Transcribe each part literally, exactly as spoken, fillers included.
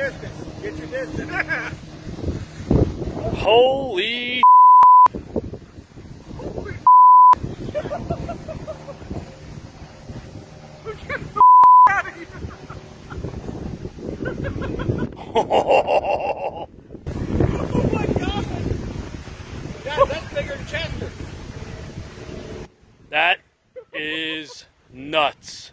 distance. Get your distance. Holy. Holy. Get the out of here. Oh my God. That, that's bigger than Chester. That is nuts.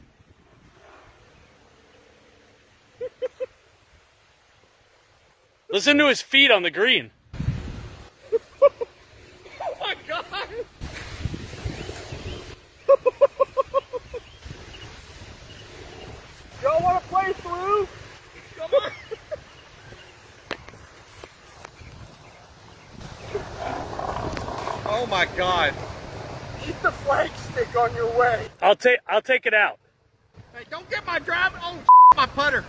Listen to his feet on the green. Oh my God. Y'all want to play through? Come on. Oh my God. Keep the flag stick on your way. I'll take I'll take it out. Hey, don't get my drive. Oh, my putter.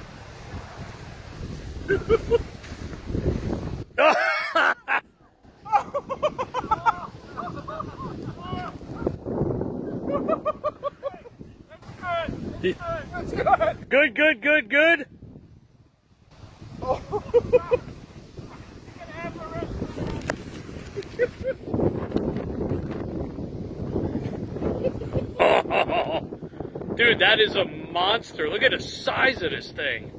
Good, good, good, good. Oh. Oh. Dude, that is a monster. Look at the size of this thing.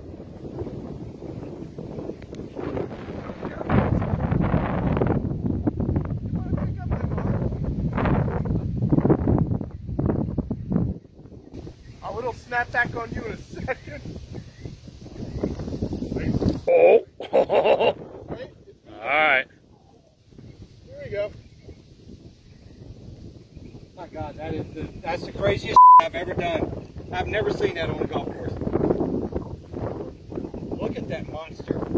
It'll snap back on you in a second. Oh. All right. There we go. My God, that is the, that's the craziest I've ever done. I've never seen that on a golf course. Look at that monster.